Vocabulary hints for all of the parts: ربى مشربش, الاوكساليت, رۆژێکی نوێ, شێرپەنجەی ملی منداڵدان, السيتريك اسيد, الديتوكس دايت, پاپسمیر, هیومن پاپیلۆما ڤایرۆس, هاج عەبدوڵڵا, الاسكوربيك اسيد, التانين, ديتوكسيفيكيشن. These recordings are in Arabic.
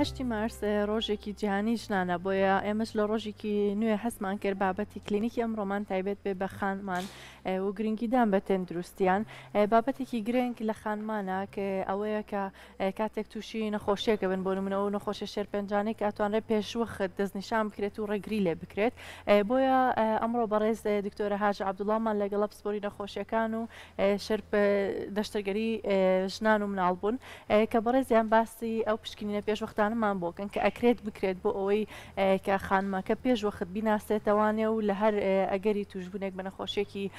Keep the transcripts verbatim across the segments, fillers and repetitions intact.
هشتی مارس ڕۆژێکی جیهانی ژنانە بۆیە ئێمەش لە ڕۆژێکی نوێ حەسمان کرد بابەتی کلینیکی ئەمڕۆمان تایبەت بێ بە خانمان و گرنگیدان بە تەندروستیان. بابەتێکی گرنگ لە خانمانە کە ئەوەیە کە کاتێک تووشی نەخۆشیەکە بن، بۆ نمونە و نەخۆشیە شێرپەنجانەی کە ئەتوانرێت پێشوەخت دەستنیشان بکرێت و ڕێگری لێ بکرێت. بۆیە ئەمڕۆ بەڕێز دکتۆرە هاج عەبدوڵڵامان لەگەڵە پسپۆری نەخۆشیەکان و شێرپ دەشتەرگەری ژنان و مناڵ بوون کە بەڕێزیان باسی ئەو پشکنینە پێشوەختانمان بۆکەن کە ئەکرێت بکرێت بۆ ئەوەی کە خانمەکە پێشوەخت بیناسێتەوانێ و لە هەر ئەگەری توشبوونێک بە نەخۆشیەکی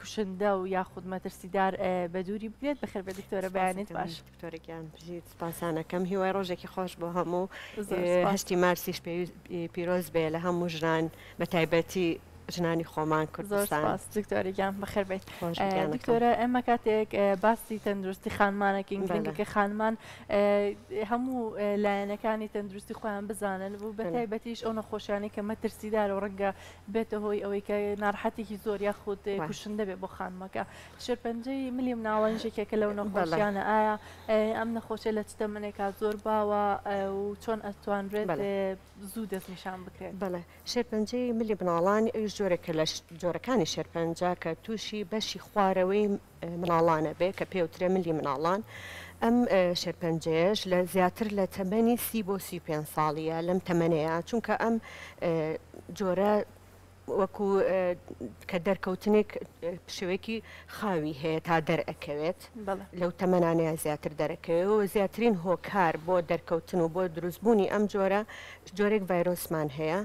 کوشندە و یاخود مەترسیدار بە دووری ببێت. بەخێر بێت دکتۆرە، بەیانیت باش. دکتۆرێکیان بژیت سپاسانەکەم. هیوای ڕۆژێکی خۆش بۆ هەموو، هەشتی مارسیش پیرۆز بێ لە هەموو ژنان بە تایبەتی ژنانی خۆمان کوردستان. زۆر سپاس دکتۆرێکیان، بەخێر بێت. دکتۆرە، ئێمە کاتێک باسی تەندروستی خانمانەکەین گرنگە کە خانمان هەموو لایەنەکانی تەندروستی خۆیان بزانن و بە تایبەتیش ئەو نەخۆشیانەی کە مەترسیدار و ڕەنگە بێتە هۆی ئەوەی کە ناڕەحەتێکی زۆر یاخود کوشندە بێت بۆ خانمەکە. شێرپەنجەی ملی منداڵدان ژێکێکە لەو نەخۆشیانە. ئایا ئەم نەخۆشیە لە چ تەمەنێکا زۆر باوە و چۆن ئەتوانرێت زوو دەستنیشان بکرێت؟ بەڵێ، شێرپەنجەی ملی منداڵدان جۆرەکە لە جۆرەکانی شێرپەنجە کە تووشی بەشی خوارەوەی مناڵانە بێ کە پێوترێ ملی منداڵدان. ئەم شێرپەنجەیەش لە زیاتر لە تەمەنی سی بۆ سی و پێنج ساڵیە لەم تەمەنەیە، چونکە ئەم جۆرە وەکو کە دەرکەوتنێک شێوەیەکی خاوی هەیە تا دەرەکەوێت، لەو تەمەنانەیە زیاتر دەرەکەوێت و زیاترین هۆکار بۆ دەرکەوتن و بۆ دروستبوونی ئەم جۆرە جۆرێک ڤایرۆسمان هەیە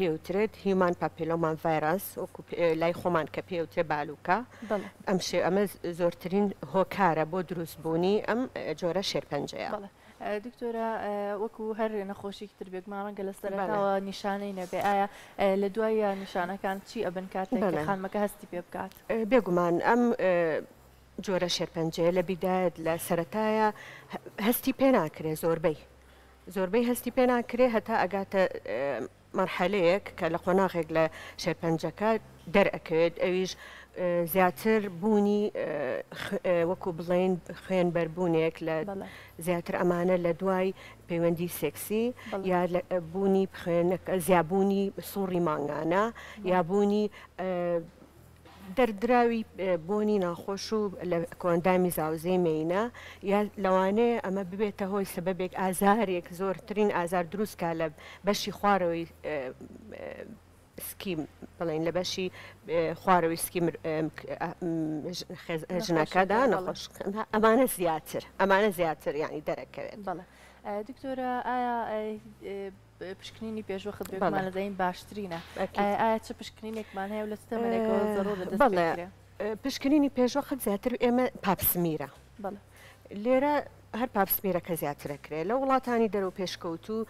پێوترێت هیومان پاپیلۆمان ڤایرۆس لای خۆمان کە پێوترێ بالوکە. ئەمە زۆرترین هۆکارە بۆ دروستبوونی ئەم جۆرە شێرپەنجەیە. دکتۆرە، وەکو هەر نەخۆشیکی تر بێت ماڕەنگە لە سەرەتاوە نیشانەی نەبێ، ئایا لە دوایە نیشانەکان چی ئەبن کاتێک کە خانمەکە هەستی پێ بکات؟ بێگومان ئەم جۆرە شێرپەنجەیە لە بیدایەت لە سەرەتایە هەستی پێ ناکرێ، زۆربەی زۆربەی هەستی پێ ناکرێ هەتا ئەگاتە مەرحەلەیەک کە لە قۆناغێک لە شێرپەنجەکە دەرەکەوێت. ئەویش زیاتر بوونی وەکو بڵێن خوێنبەربوونێک لە زیاتر ئەمانە لە دوای پەیوەندی سێکسی یا بوونی زیابوونی سووڕی مانگانە یا بوونی دەردراوی بۆنی ناخۆش و لە کۆندامی زاوزەی مینە، یا لەوانەیە ئەمە ببێتە هۆی سبەبێک ئازارێک، زۆرترین ئازار دروستکە لە بەشی خوارەوەی سکیم بڵین لە بەشی خوارەوەی سکیم ژنەکەدا نەخۆش، ئەمانە زیاتر ئەمانە زیاتر یانی دەرەکەوێت. دکتۆرە، ئایا پشکنینی پێشوەخت بێمان لەدەین باشترینە؟ ئایا چه پشکنینێکمان هەیە و لە چ تەمەنێکەوە زەرۆرە دەست پێکرێ؟ پشکنینی پێشوەخت زیاتر ئێمە پاپسمێرە. لێرە هەر پاپسمێرەکە زیاترەکرێ لە وڵاتانی دەرەوە پێشکەوت و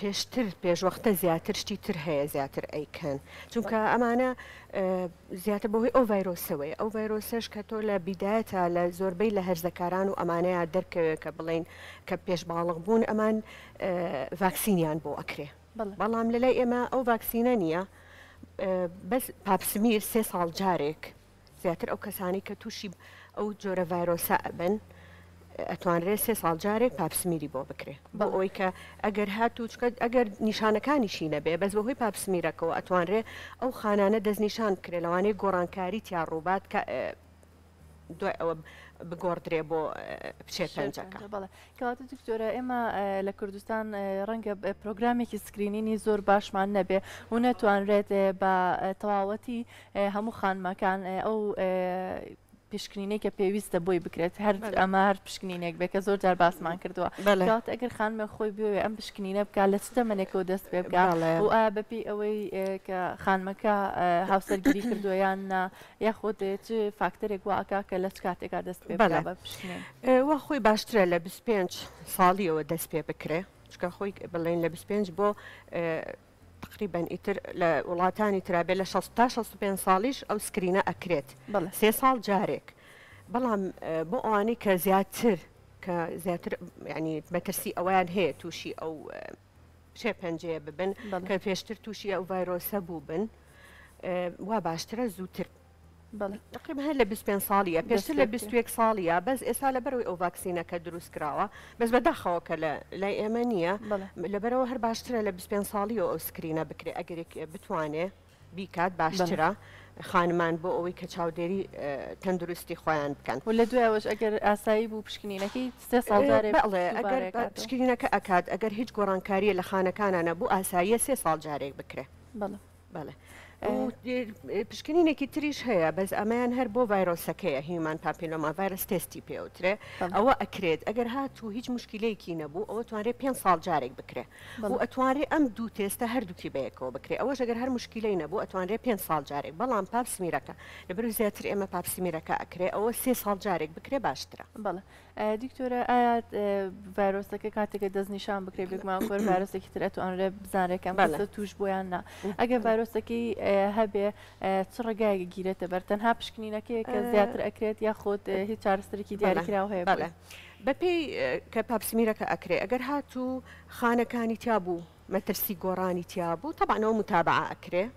پێشتر پێشوەختە زیاتر شتی تر هەیە زیاتر ئەیکەن، چونکە ئەمانە زیاتر بەهۆی ئەو ڤایرۆسەوەی ئەو ڤایرۆسەش کە تۆ لە بیدایەتە لە زۆربەی لە هەرزەکاران و ئەمانەیە دەرکەوێت کە بڵین کە پێشباڵغ بوون ئەمان ڤاکسینیان بۆ ئەکرێ. بەڵام لەلای ئێمە ئەو ڤاکسینە نییە، بەس پاپسمیر سێ ساڵ جارێک زیاتر ئەو کەسانی کە تووشی ئەو جۆرە ڤایرۆسە ئەبن ئەتوانرێت سێ ساڵ جارێک پاپسمیری بۆ بکرێت، بە ئەوەی کە ئەگەر هاتوو ئەگەر نیشانەکانیشی نەبێ بەس بەهۆی پاپسمیرەکەەوە ئەتوانرێت ئەو خانانە دەستنیشان بکرێت، لەوانەیە گۆڕانکاری تیا ڕووبات کە دوای ئەوە بگۆڕدرێ بۆ شێرپەنجەکە. کەواتە دکتۆرە، ئێمە لە کوردستان ڕەنگە پرۆگرامێکی سکرینینی زۆر باشمان نەبێ و نەتوانرێت بە تەواوەتی هەموو خانمەکان ئەو پشکنینەی کە پێویستە بۆی بکرێت، هەر ئەمە هەر پشکنینێک بێ کە زۆر جار باسمان کردووە. کەواتە ئەگەر خانمە خۆی بوێ ئەم پشکنینە بکات لە چ تەمەنێکەوە دەست پێ بکات و ئایا بەپێی ئەوەی کە خانمەکە هاوسەرگیری کردووە یان نا، یاخۆد چ فاکتەرێک واکا کە لە چ کاتێکا دەست پێ بکات بە پشکنین؟ وا خۆی باشترە لە بیست و پێنج ساڵیەوە دەست پێ بکرێ، چونکە خۆی بڵێن لە بیست و پێنج بۆ تقریباً ئیتر لە وڵاتانی ترابێ لە شەست تا شەست و پێنج ساڵیش ئەو سکرینە ئەکرێت سێ ساڵ جارێک. بەڵام بۆ ئەوانەی کە زیاتر کە زیاتر ینی مەترسی ئەویان هەیە تووشی ئەو شێرپەنجەیە ببن کە پێشتر تووشی ئەو ڤایرۆسە بوو بن، وا باشترە زووتر بله. تقریبا هلا بیست و پنج سالیه، پیشتر هلا بیست و یک سالیه، بس اسال بروی او واکسینه کدروس کرده، بس بداخو کلا لیمانیه، لبروی هر باشتره هلا بیست و پنج سالیه او سکرینه بکری اگر بتوانه بیکات باشتره. خانمان بو اوی که چاودری تندرستی خواهند کن. ولد واج اگر عصایی بو پشکنینه کی سه سال جاری. بله اگر پشکنینه که اکاد اگر هیچ گرانکاری لخانه کانه بو عصایی سه سال جاری بکره. بله بله. و پشکنینه کی تریش هیا بس امان هر بو ویروس که هیومن پاپیلوما ویروس تستی پیوتره. او اکرد اگر ها تو هیچ مشکلی کی نبود او توانه پنج سال جاری بکره. و توانه ام دو تست هر دو کی بیکو بکره. اوج اگر هر مشکلی نبود توانه پنج سال جاری. بله پاپس میرکه. لبرو زیادتر اما پاپس میرکه اکره. او سه سال جاری بکره باشتره. بله. دکتره آیات ویروس که کاتی که دز نشان بکره بگم اگر ویروس کی ترت توانه بزنه کم بسته توش بیان نه. اگر ویروس کی هبه ترجیع گیرته بر تنها پشکنینه که زیادتر اکرد یا خود هیچ چاره‌ای که دیاری کراوه بله بپی که پابسمیره که اکره اگر هاتو خانه کانی تیابو مترسی گورانی تیابو طبعا او متابعه اکره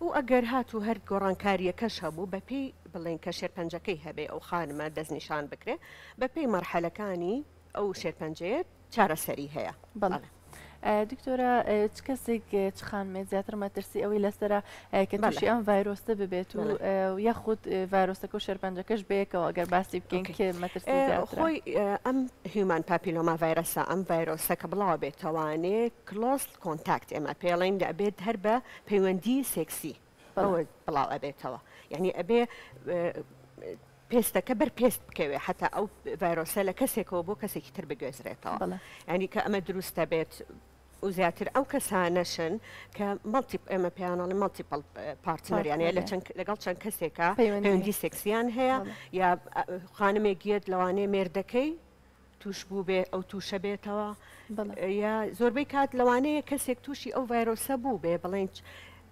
و اگر هاتو هر گوران کاری کش هبو بپی بلین کشیر پنجکی هبه او خانم دز نشان بکره بپی مرحله کانی او شیر پنجه چاره سریه بله دکترا چکسی که خانم زیادتر مترسی اوی لسره که توشی آن ویروسته ببیت و یا خود ویروسته که شێرپەنجەکەش بیک و اگر باسی بکن که مترسی زیادتر. خوی ام هیومن پاپیلوما ویروس ام ویروسته که بلای بتوانه کلاس کانتاکت اما پیلین دعبید هر با پیوندی سیکسی بلای بتوانه یعنی ابی پیست که بر پیست بکه حتی او ویروسه لکسی که بو کسی کتر بگذره تا. یعنی که ام درسته بیت وزياتر أو كسانشن كمالتي إما بيانال مالتيبل بارتنر يعني لكن لقالشان كسيكا بيوندي سكسيان هي يا خانم يجيد لواني مردكي توشبو به أو توشبه توا يا زوربي كات لواني كسيك توشي أو فيروس بو به بلينش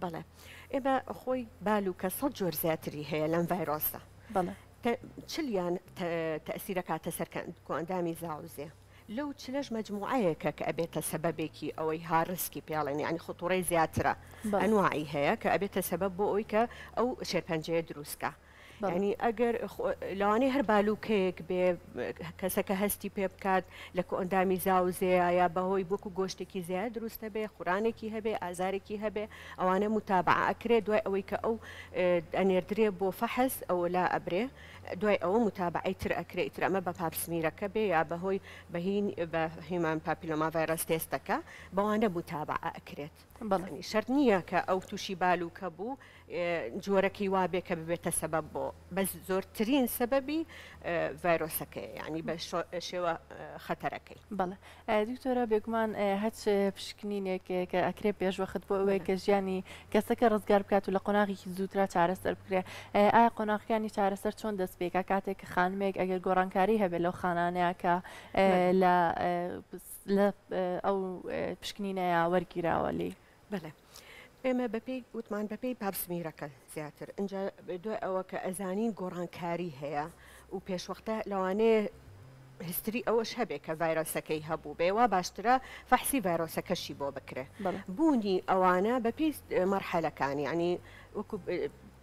بله. اما خوی بالوک صدور زیادی هی لام ویروسه. بله. چلیان تأثیر که تسرکن کندامی زاویه. لو تلاش مجموعة كأبيت سببك أو يهارسك يعني يعني خطورة زيادة أنواعها كأبيت سبب أو شێرپەنجەی دروسك يعني أجر لاني هربالو كيك ب كسكهستي بيبكاد لكو قدامي زاوزة يا بهوي بوكو جوشتك زيادة دروسته به خورانك هبه أزارك هبه أو أنا متابعة أكره دواء أو كأو أنا يدربو فحص أو لا أبره دواء أو متابعة تر أكره تر ما ببحث ميركبه يا بهوي بهين بهيمان بابيلوما فيروس تستك بو أنا متابعة أكره يعني شرطنية كأو توشي بالو كبو جوركي وابك ببيت سببه بس زورترين سببي فيروسك يعني بس شو خطرك. بله دكتورة بيجمان هاتش بشكنيني ك كأكريب يجوا خد بوقي كجاني كسكر رزقار بكاتو لقناعي زودرا تعرسر بكرة آه قناع يعني تعرسر شون دس بيك كاتك خانمك أجر جورانكاري هبلو خانانة ك لا لا أو بشكنيني ورقيرة ولي. بله. اما بپی وطمان بپی پابس میرکه زیادتر. اینجا دو اوه که ازانین گرانکاری هیا و پیش وقته لوانه هستری اوش هبه که ویروسکی هبو به و باشتره فحصی ویروسکشی بو بکره. بونی اوانه بپی مرحله کان یعنی وکو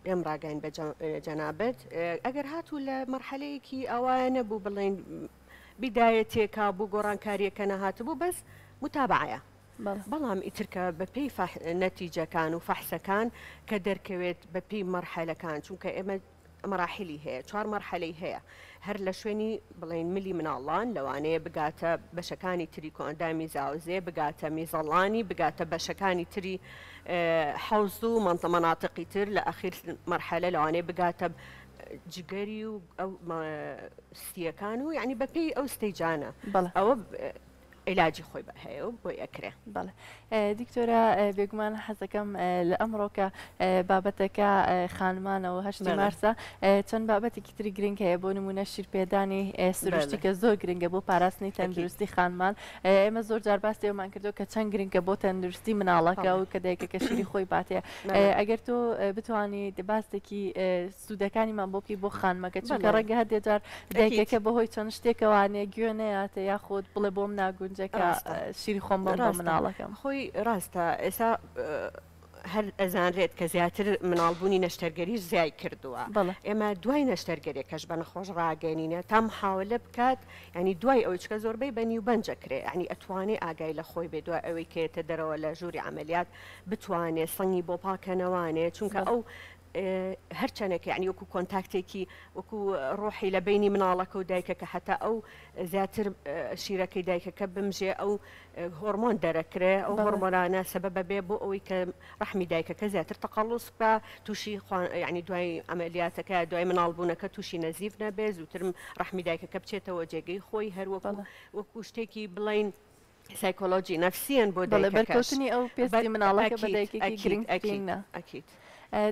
امراقین بجنابت اگر هاتو لمرحله که اوانه بو بلین بدایتی که بو گرانکاری که نهاتو بو بس متابعه. بلام اتركه ببي فح نتيجة كان وفحص كان كدركويت ببي مرحلة كان شو كأمد مراحلي هي شهر مرحلة هي هر لشوني بلين ملي من الله لوانه بقاتا بشكاني تري كوندامي زاوزة بقاتا ميزالاني بقاتا بشكاني تري حوزو منطقة مناطقي تر لأخير مرحلة لوانه بقاتا جقري أو سيكانو يعني ببي أو استيجانا أو علاجی خوی به هیو بوی اکره. بله دکترا بیگمان حسکم لامرو که بابت که خانمان و هشت مارسه چون بابت کتری گرینگه بونمونه شیرپیدانی سرشتی که زور گرینگه بو پاراستنی تندرستی خانمان اما زور جربستی و من کردو که چند گرینگه بو تندرستی منالاکه و کدای که کشیری خوی باته اگر تو بتوانی دباستی که سودکانی من بکی بو خانما که چون کارگه هدیه جر دایکه که بو های چنشتی که وانی گونه یا خود بله بوم نگونجه که شیری خون بام منالکم خوی راسته ایسا هل ازان رید که زیاتر منالبونی نشترگری زیای کردوه اما دوای نشترگری کش بنا خوش راگینینه تم حاوله بکات یعنی دوای اوی چکه زور بی بنیو بنجه کره یعنی اتوانی آگای لخوی بی دوای اوی که تدرو لجوری عملیات بتوانه سنگی بو پاکنوانه چون که او هرچنك يعني وكو كونتاكتكي وكو روحي لبيني منالك ودايكك كحتى او زاتر شيركي دايكك كبمجي او هرمون دركري او هرمونانا سبب بيبو او رحمي دايكك زاتر تقلص با توشي يعني دواي عملياتك دواي منالبونك توشي نزيفنا بيز وترم رحمي دايكك بشيتا وجيكي خوي هر وكو وكو شتيكي بلين سايكولوجي نفسيا بودايكك بل بركوتني او بيستي منالك بدايكك اكيد اكيد اكيد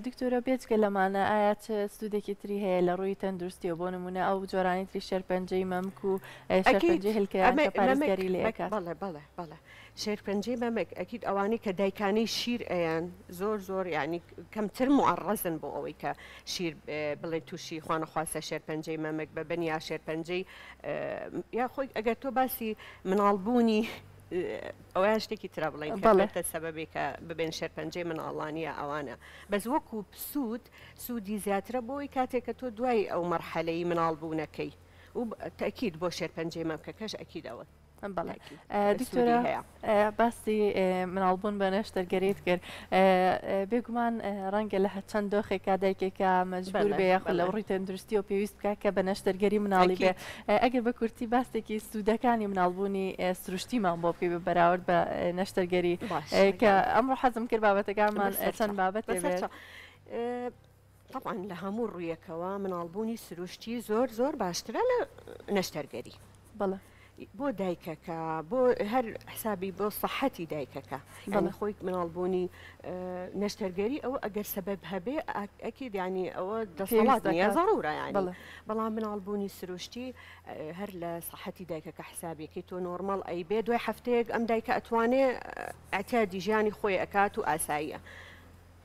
دکتۆرە بێچکە لەمانە ئایا سودێکی تری هەیە لە ڕووی تەندروستی و بۆ نمونە ئەو جۆرانی تری شێرپەنجەی مەمک و شێرپەنجەی هێلکەیان کە پارێزگەری لێ ئەکات. بەڵێ بەڵێ بەڵێ شێرپەنجەی مەمک ئەکید ئەوانەی کە دایکانەی شیر ئەیان زۆر زۆر یعنی کەمتر موعەڕەزن بۆ ئەوەی کە شیر بڵێ تووشی خوانەخواستە شێرپەنجەی مەمک ببن یا شێرپەنجەی یا خۆی ئەگەر تۆ باسی مناڵبوونی ئەوەیان شتێکی ترا بڵێن کە سەبەبێک کە ببێن شێرپەنجەی منداڵدانیە ئەوانە بەس وەکو سوود سوودی زیاترە بۆ ئەوەی کاتێک کە تۆ دوای ئەو مەرحەلەی منداڵبوونەکەی و تەکید بۆ شێرپەنجەی مەمکەکەش ئەکیدەوە. بله دکتۆرە باسی مناڵبوون بە نەشتەرگەریت کرد بێگومان ڕەنگە لە چەند دۆخێکا دایکێکە مەجبور بێ یاخۆ لە ڕووی تەندروستی و پێویست بکات کە بە نەشتەرگەری مناڵی بێ ئەگەر بە کورتی باسێکی سوودەکانی مناڵبوونی سروشتیمان بۆ بکەی بە بەراورد بە نەشتەرگەری کە ئەمڕۆ حەزم کرد بابەتەکانمان چەند بابەت بێت. طبعا لە هەموو ڕوویەکەوە مناڵبوونی سروشتی زۆر زۆر باشترە لە نەشتەرگەری. بەڵێ بۆ دایکەکە بۆ هەر حسابی بۆ سەحەتی دایکەکە یعنی خۆیت مناڵبوونی نەشتەرگەری ئەوە ئەگەر سەبەب هەبێ ئەکید یعنی ئەوە دەسەڵات نیە زەڕورە یعنی بەڵام مناڵبوونی سروشتی هەر لە سەحەتی دایکەکە حسابێکی تۆ نۆرمەڵ ئەیبێ دوای هەفتەیەک ئەم دایکە ئەتوانێ ئەعتیادی ژیانی خۆی ئەکات و ئاساییە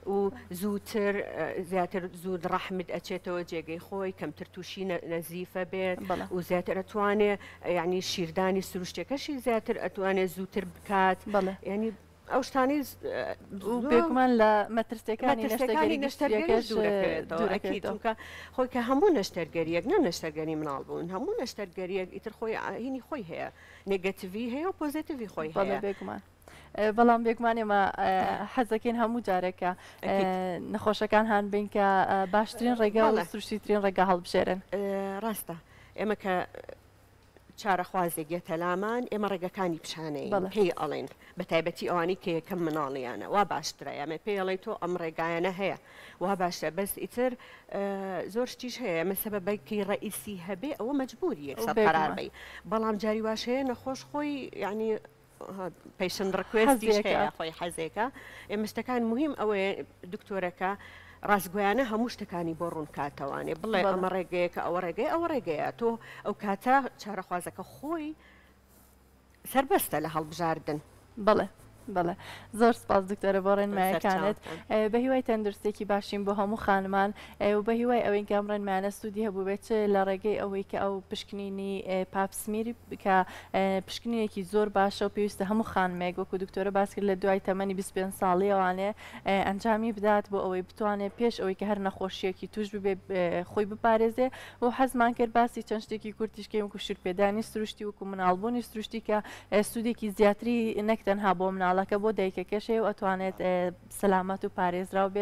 و زووتر زیاتر زود ڕەحمت ئەچێتەوە جێگەی خۆی کەمتر تووشی نەزیفە بێت و زیاتر ئەتوانێ یعنی شیردانی سروشتەکەشی زیاتر ئەتوانێ زووتر بکات یعنی ئەو شتانی بێگومان لە مەترسیەکانی نەشتەرگەری نەشتەرگەریەکەش دوورەکەیت چونکە خۆی کە هەموو نەشتەرگەریەک نە نەشتەرگەری مناڵبوون هەموو نەشتەرگەریەک ئیتر خۆی هینی خۆی هەیە نێگەتیڤی هەیە و پۆزیتیڤی خۆی هەیە بێگومان. بەڵام بێگومان ئێمە حەزەکەین هەموو جارێکە نەخۆشەکان هان بین کە باشترین ڕێگا و سروشتیترین ڕێگا هەڵبژێرن. ڕاستە ئێمە کە چارەخوازێک گێتەلامان ئێمە ڕێگەکانی پیشانەین پێی ئەڵێن بە تایبەتی ئەوانەی کە یەکەم مناڵیانە وا باشترە ئەمە پێی ئەڵێ تۆ ئەم ڕێگایانە هەیە وا باشترە بەس ئیتر زۆر شتیش هەیە ئەمە سەبەبێکی ڕئیسی هەبێ ئەوە مەجبوریە یەکسەر قەرار بی بەڵام جاری واش هەیە نەخۆش خۆی یعنی پیشند ڕکوێستی هەیە خۆی حەزێکە ئێمە شتەکان مهم ئەوەیە دکتۆرەکە ڕاستگویانە هەموو شتەکانی بۆ ڕوون کاتەوانێ بڵێ ئەمە ڕێگەیەکە ئەوە ڕێگەی ئەوە ڕێگەیە تۆ ئەو کاتە چارەخوازەکە خۆی سربەستە لە هەڵبژاردن. بڵێ بله زۆر سپاس دکتۆرە بۆ ڕێنماییەکانت بە هیوای تەندروستێکی باشین بۆ هەموو خانمان و بە هیوای ئەوەی کە ئەم ڕێنمانە سوودی هەبوو بێت لە ڕێگەی ئەوەی کە ئەو پشکنینی پاپسمیر کە پشکنینێکی زۆر باشە و پێویستە هەموو خانمێک وەکو دکتۆرە باس کرد لە دوای تەمەنی بیست و پێنج ساڵی ئەوانێ ئەنجامی بدات بۆ ئەوەی بتوانێت پێش ئەوەی کە هەر نەخۆشیەکی توش ببێ خۆی بپارێزێ و حەزمان کرد باسی چەند شتێکی کورتیشکێ وەکو شیرپێدانی سروشتی وەکو مناڵبوونی سروشتی کە سوودێکی زیاتری نەک تەنها بۆ مناڵ لکه بوده که کشیو اتوانت سلامت و پاریز را.